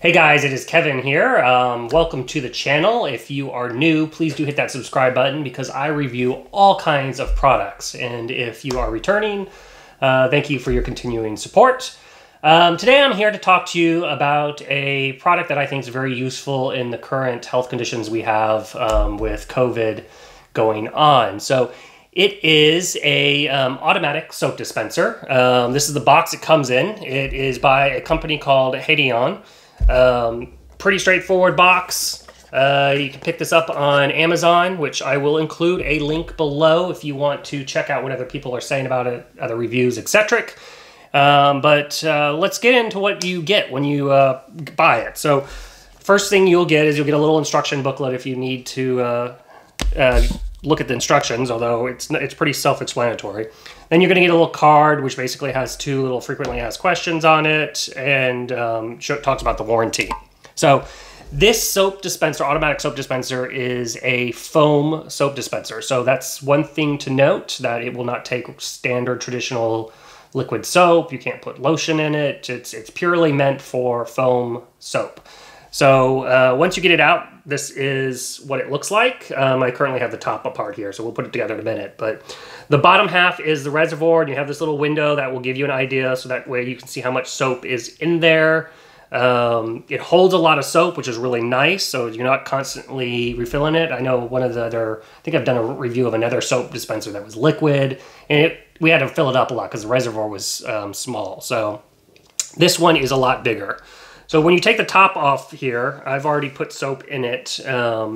Hey guys, it is Kevin here. Welcome to the channel. If you are new, please do hit that subscribe button because I review all kinds of products. And if you are returning, thank you for your continuing support. Today I'm here to talk to you about a product that I think is very useful in the current health conditions we have with COVID going on. So it is a automatic soap dispenser. This is the box it comes in. It is by a company called HadinEEon. Pretty straightforward box. You can pick this up on Amazon, which I will include a link below if you want to check out what other people are saying about it, other reviews, etc. But let's get into what you get when you buy it. So first thing you'll get is you'll get a little instruction booklet if you need to look at the instructions, although it's pretty self-explanatory. Then you're going to get a little card, which basically has two little frequently asked questions on it and talks about the warranty. So this soap dispenser, automatic soap dispenser, is a foam soap dispenser. So that's one thing to note, that it will not take standard traditional liquid soap. You can't put lotion in it. It's purely meant for foam soap. So once you get it out, this is what it looks like. I currently have the top apart here, so we'll put it together in a minute. But the bottom half is the reservoir, and you have this little window that will give you an idea, so that way you can see how much soap is in there. It holds a lot of soap, which is really nice, so you're not constantly refilling it. I know one of the other, I think I've done a review of another soap dispenser that was liquid, and we had to fill it up a lot because the reservoir was small. So this one is a lot bigger. So when you take the top off here, I've already put soap in it to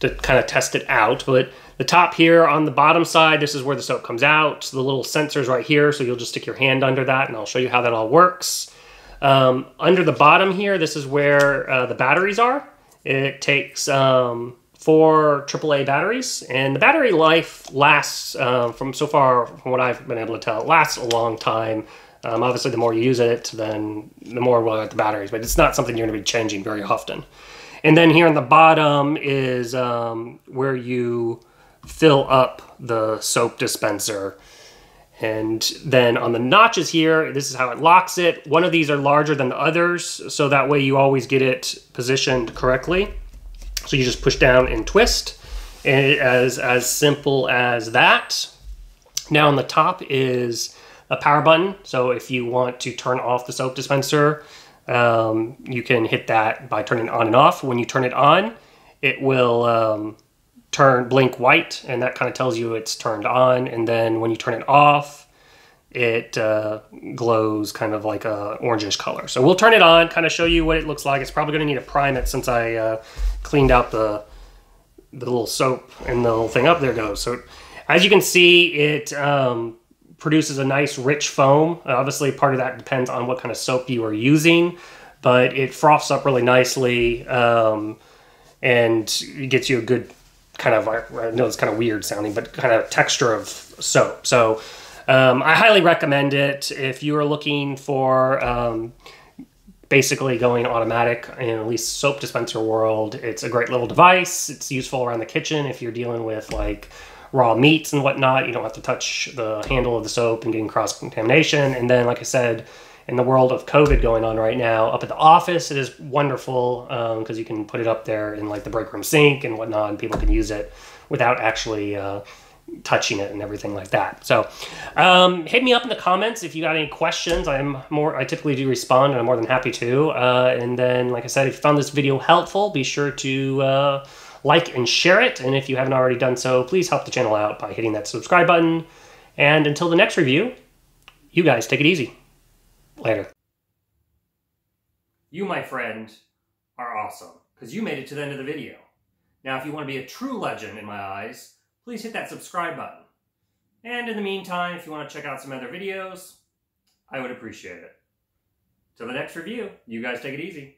kind of test it out. But the top here on the bottom side, this is where the soap comes out. The little sensor's right here, so you'll just stick your hand under that, and I'll show you how that all works. Under the bottom here, this is where the batteries are. It takes 4 AAA batteries, and the battery life lasts, from what I've been able to tell, it lasts a long time. Obviously, the more you use it, then the more we'll have the batteries, but it's not something you're going to be changing very often. And then here on the bottom is where you fill up the soap dispenser. And then on the notches here, this is how it locks it. One of these are larger than the others, so that way you always get it positioned correctly. So you just push down and twist, and it is as simple as that. Now on the top is a power button, so if you want to turn off the soap dispenser, you can hit that by turning it on and off. When you turn it on, it will blink white, and that kind of tells you it's turned on. And then when you turn it off, it glows kind of like a orangish color. So we'll turn it on, kind of show you what it looks like. It's probably going to need to prime it since I cleaned out the little soap and the little thing up. There it goes. So as you can see, it produces a nice rich foam. Obviously, part of that depends on what kind of soap you are using, but it froths up really nicely and gets you a good kind of, I know it's kind of weird sounding, but kind of texture of soap. So I highly recommend it if you are looking for basically going automatic in at least soap dispenser world. It's a great little device. It's useful around the kitchen if you're dealing with like raw meats and whatnot. You don't have to touch the handle of the soap and getting cross-contamination. And then, like I said, in the world of COVID going on right now, up at the office, it is wonderful because you can put it up there in like the break room sink and whatnot, and people can use it without actually touching it and everything like that. So hit me up in the comments if you got any questions. I typically do respond, and I'm more than happy to. And then, like I said, if you found this video helpful, be sure to like and share it, and if you haven't already done so, please help the channel out by hitting that subscribe button. And until the next review, you guys take it easy. Later. You, my friend, are awesome, because you made it to the end of the video. Now, if you want to be a true legend in my eyes, please hit that subscribe button. And in the meantime, if you want to check out some other videos, I would appreciate it. Till the next review, you guys take it easy.